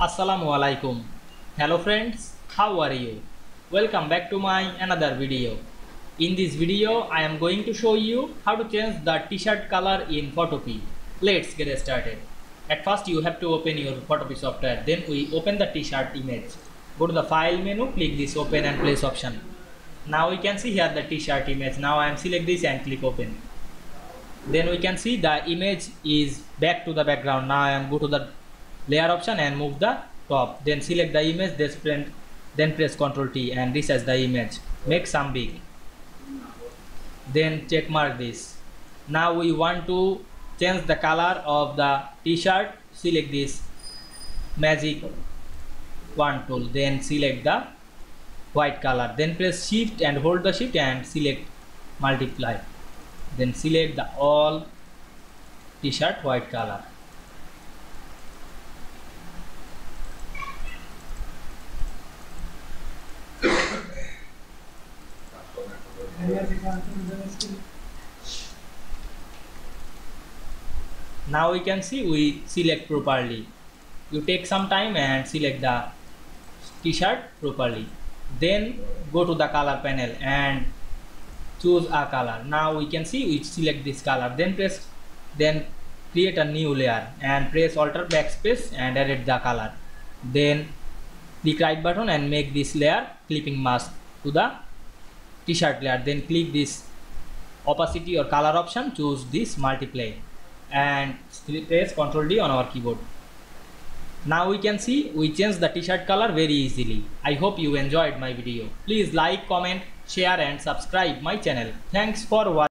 Assalamualaikum. Hello friends, how are you? Welcome back to my another video. In this video, I am going to show you how to change the t-shirt color in photopea. Let's get started. At first, you have to open your photopea software. Then we open the t-shirt image. Go to the file menu, click this open and place option. Now we can see here the t-shirt image. Now I am select this and click open. Then we can see the image is back to the background. Now I am go to the layer option and move the top. Then select the image, then press Ctrl T and resize the image. Make some big. Then check mark this. Now we want to change the color of the t-shirt. Select this magic wand tool. Then select the white color. Then press shift and hold the shift and select multiply. Then select the all t-shirt white color. Now we can see we select properly. You take some time and select the t-shirt properly. Then go to the color panel and choose a color. Now we can see we select this color. Then create a new layer and press Alt backspace and edit the color. Then click right button and make this layer clipping mask to the t-shirt layer. Then click this opacity or color option, choose this multiply and press Ctrl D on our keyboard. Now we can see we change the t-shirt color very easily. I hope you enjoyed my video. Please like, comment, share and subscribe my channel. Thanks for watching.